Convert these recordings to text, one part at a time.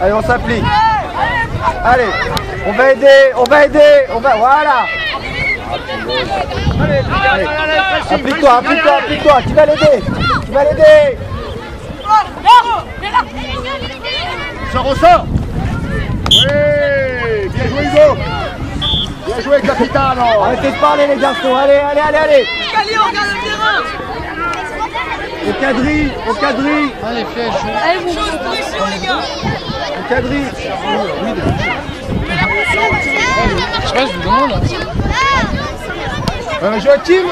Allez, on s'applique. Allez, on va aider, voilà. Allez, applique-toi, applique-toi, tu vas l'aider. Ça ressort. Oui, bien joué Hugo. Bien joué capitaine. Arrêtez de parler les garçons, allez. Allez, on regarde le terrain. Au quadri. Allez, flèche. Allez, vous les gars. Au quadri. Je reste du monde. Joachim,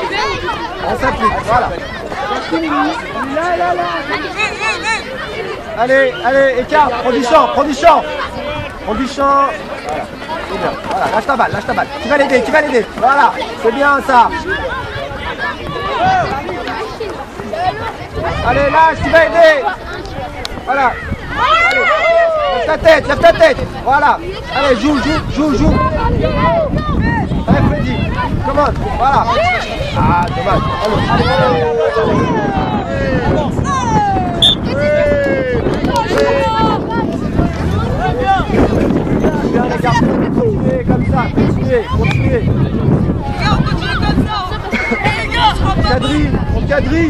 on s'applique, voilà. Là. Allez, écarte, prends du champ. Voilà, lâche ta balle. Tu vas l'aider. Voilà, c'est bien ça. Allez, lâche, tu vas aider. Voilà. Allez, lève ta tête. Voilà. Allez, joue. Allez, Freddy, come on, voilà. Ah, dommage. Allez, bien les garçons, continuez. On continue comme ça. Cadri, Henri, Cadri.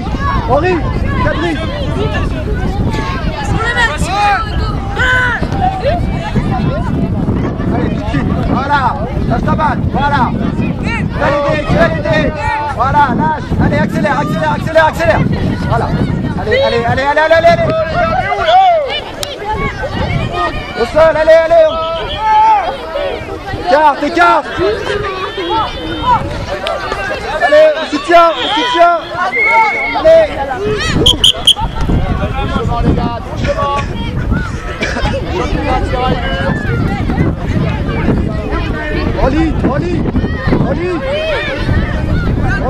Allez, tout de suite, voilà, lâche ta balle, voilà. Tu vas l'aider. Voilà, lâche, allez, accélère. Voilà, allez. Au sol, allez. Écarte. Allez, on soutient. Allez. Doucement les gars, doucement.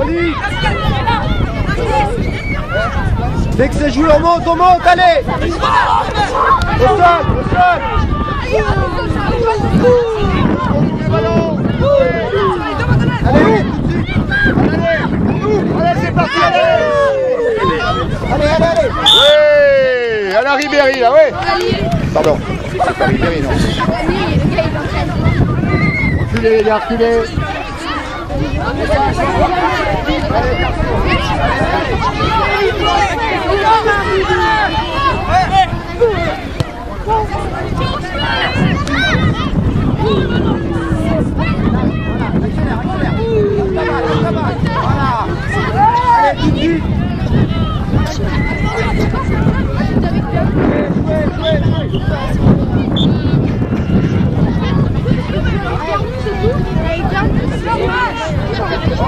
Oli. Dès que c'est joué, on monte, allez. Au sol. Allez, c'est parti, allez. Ouais, à la Ribéry, là, ouais. Pardon, c'est pas Ribéry, non. Reculez, les gars, reculez.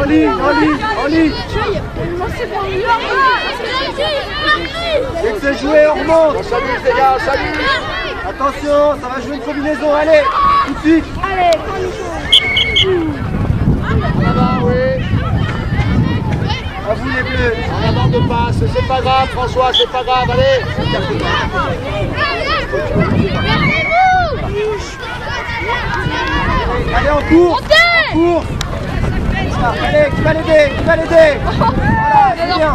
Oli. Dès que c'est joué, on remonte. On s'amuse les gars, on s'amuse. Attention, ça va jouer une combinaison, allez. Tout de suite. Allez, à vous les bleus. À la bande de passe, c'est pas grave François, c'est pas grave, allez. Allez, on court. Allez, tu vas l'aider. Voilà, c'est bien.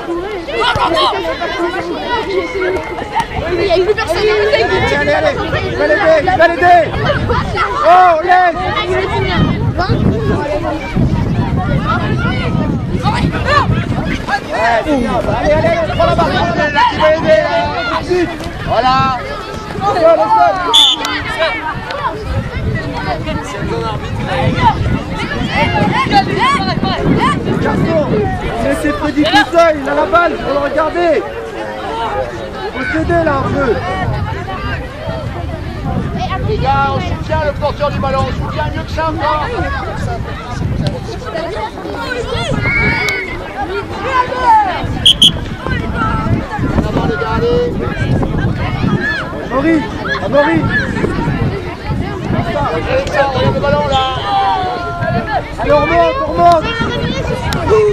y a une personne. Allez, oh, laisse. Allez, prends la balle. Tu vas aider. Voilà. Laissez Freddy tout seul, il a la balle, faut le regarder. Faut s'aider là un peu. Les gars, on soutient le porteur du ballon, on soutient mieux que ça encore. Avant les gars, allez. Amory. Regardez le ballon là. Allez, on remonte, on remonte. Allez,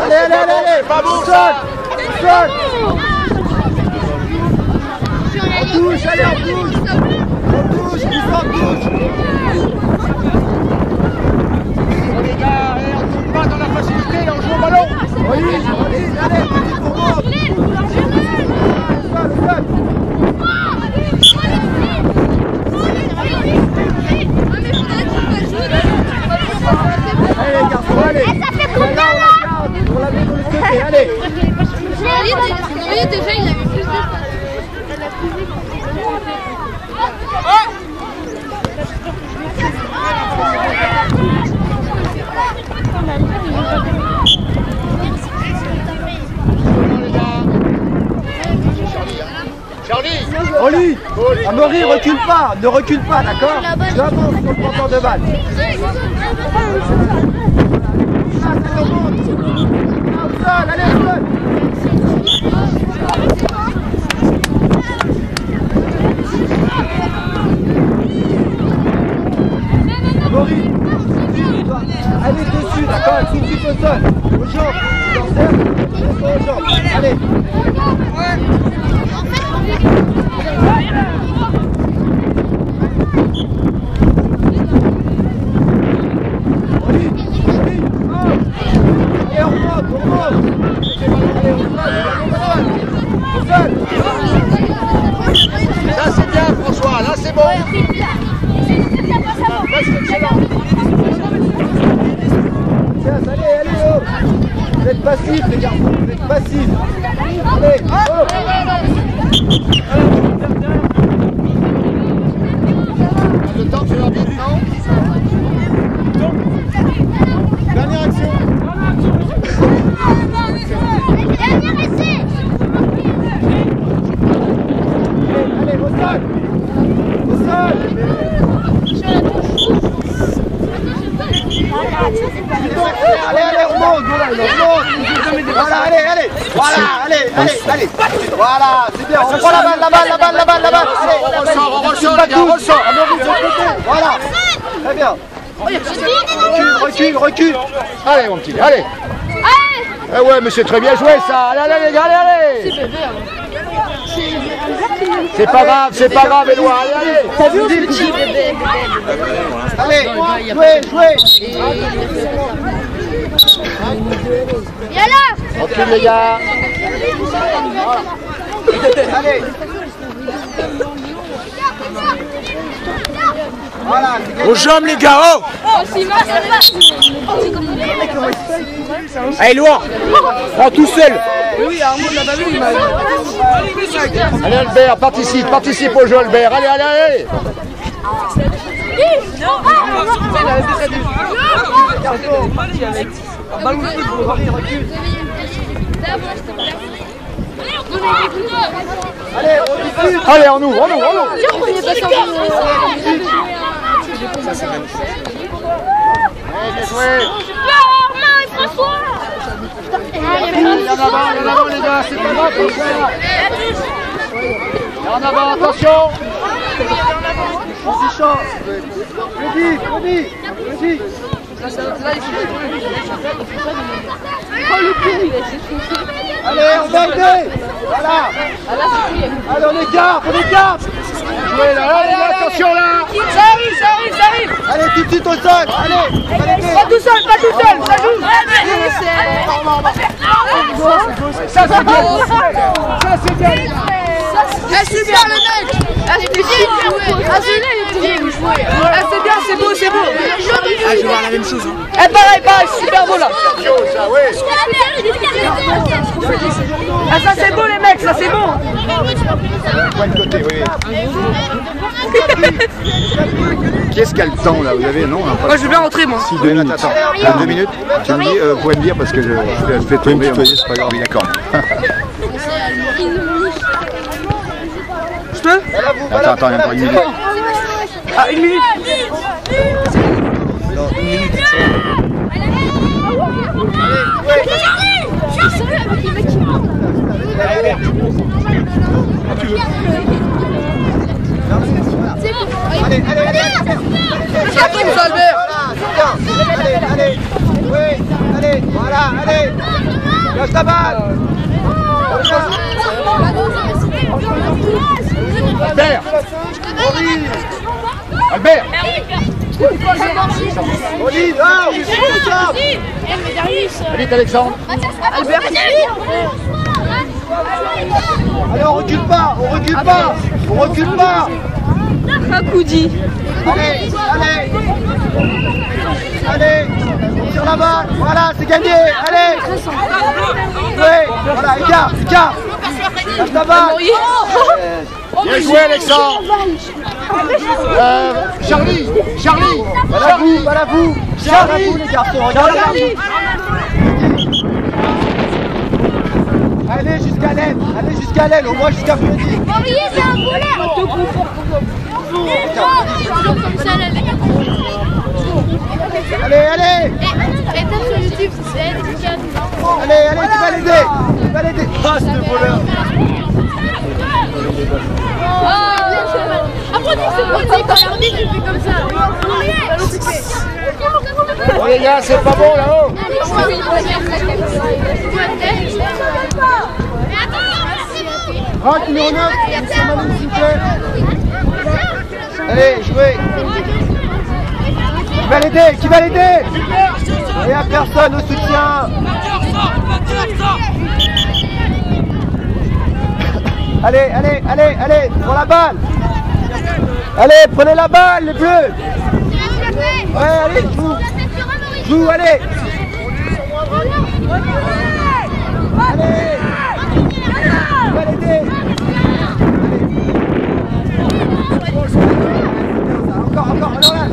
allez, allez, allez. Pas bon. Sol. On touche, allez, on touche. On touche, on les gars, on ne touche pas dans la facilité, là, on joue au ballon. Oui, allez, on remonte. Charlie, Amory, recule pas, ne recule pas, d'accord? Je avance sur le porteur de balle. Allez, au sol. Amory, allez dessus, d'accord? Tout de suite au sol. Aux jambes. Allez. Là c'est bien François, là c'est bon. Là c'est excellent. Tiens, allez, allez, oh. Vous êtes passifs les garçons, vous êtes passifs. Allez, oh. Le temps c'est rapide, non? Dernière action. Dernière essai. Allez, voilà, c'est bien, on prend la balle, allez, on ressort, les gars, on ressort, voilà, très bien, recule, allez mon petit, allez, eh ouais, mais c'est très bien joué ça, allez les gars, allez, c'est pas grave, Edouard, allez, t'as vu le petit bébé, allez, jouez, et alors, recule les gars. Allez. Voilà. Aux jambes les gars. Oh. Allez Loire. Prends tout seul. Oui, allez Albert, participe au jeu Albert. Allez. Allez, on y va, là, allez, on va aider. Voilà. Allez, on écarte. Jouez là, allez, attention là. Ça arrive. Allez, tout de suite au sol. Allez. Pas tout seul, ça joue. Ça c'est bien le mec. Ah c'est bien, c'est beau. Je vais voir la même chose. Eh pareil, super beau là. Ah ça c'est beau les mecs, ça c'est bon. Qu'est-ce qu'a le temps là, vous avez non? Moi je veux bien rentrer moi. Si 2 minutes. Attends, 2 minutes. Tu me dis, vous pouvez me dire parce que je fais tomber. C'est pas grave, d'accord. Attends, il y a encore 1 minute. Ah, 1 minute. Non, 1 minute. Allez, Lâche la balle. Albert. Albert. Olive, ah, on est sur. Allez, Alexandre. Albert, allez, on recule pas, on recule pas, on recule pas. Rakoudi. Allez, allez. Allez, sur la balle, voilà, c'est gagné, allez. Ouais, voilà, écart, écart. Lâche la balle. Bien joué, Alexandre. Charlie, Charlie, voilà vous, voilà vous. Charlie, les garçons, regardez. Allez jusqu'à l'aile, allez jusqu'à l'aile, au moins jusqu'à Freddy. Aurier, c'est un boulet. Toujours comme ça, l'aile. Allez, allez. Étape sur YouTube, c'est elle. Allez, allez, tu vas l'aider. Tu vas l'aider. Ah, ce voleur. Oh les gars, c'est pas bon là-haut. Rack numéro 9, s'il vous plaît. Allez, jouez. Qui va l'aider? Qui va l'aider? Il n'y a personne au soutien. Allez, allez, allez, allez, prends la balle. Allez, prenez la balle, les bleus. Ouais, allez, joue. Joue, allez. Allez. On va l'aider. Encore, encore, alors là.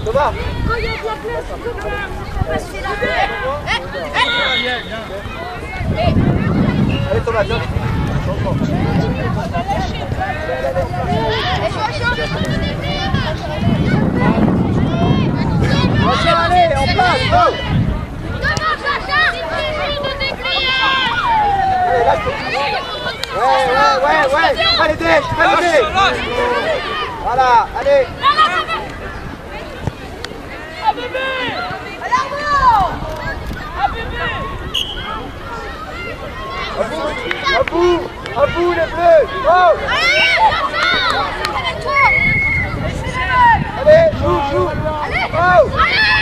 Bravo. Allez Thomas, viens. Allez, on passe. Ouais, tu vas l'aider, tu vas l'aider. Voilà, allez. À bout les bleus! Oh. Allez, avec toi! Allez, joue! Allez! Oh. Allez!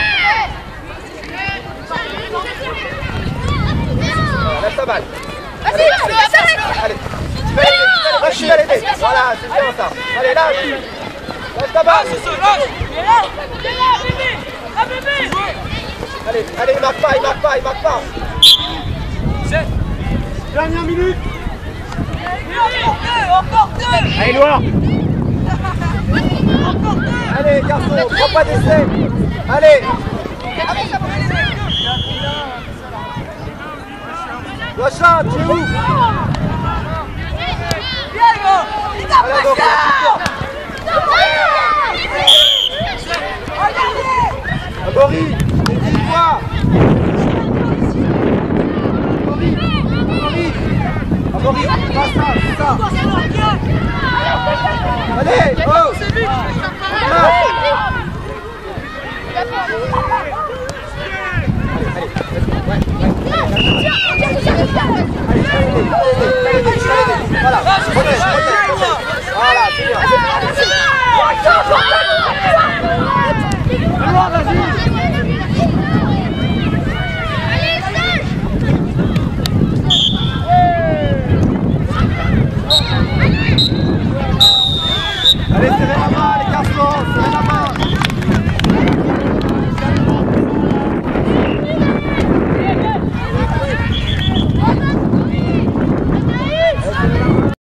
Lâche ta balle! Vas-y, lâche! Allez! Tu vas l'aider! Voilà, c'est bien ça! Allez, lâche! Lâche ta balle! Lâche! Allez, allez, il marque pas, il marque pas, il marque pas! Dernière minute! Encore deux! Allez, Loire! Encore deux! Allez, garçon, prends pas d'essai! Allez! Loachin, tu es où? Il t'a passé! Regardez! Amory, dis-moi! Amory, passe ça, c'est ça. Allez, oh. Voilà, allez, c'est la main.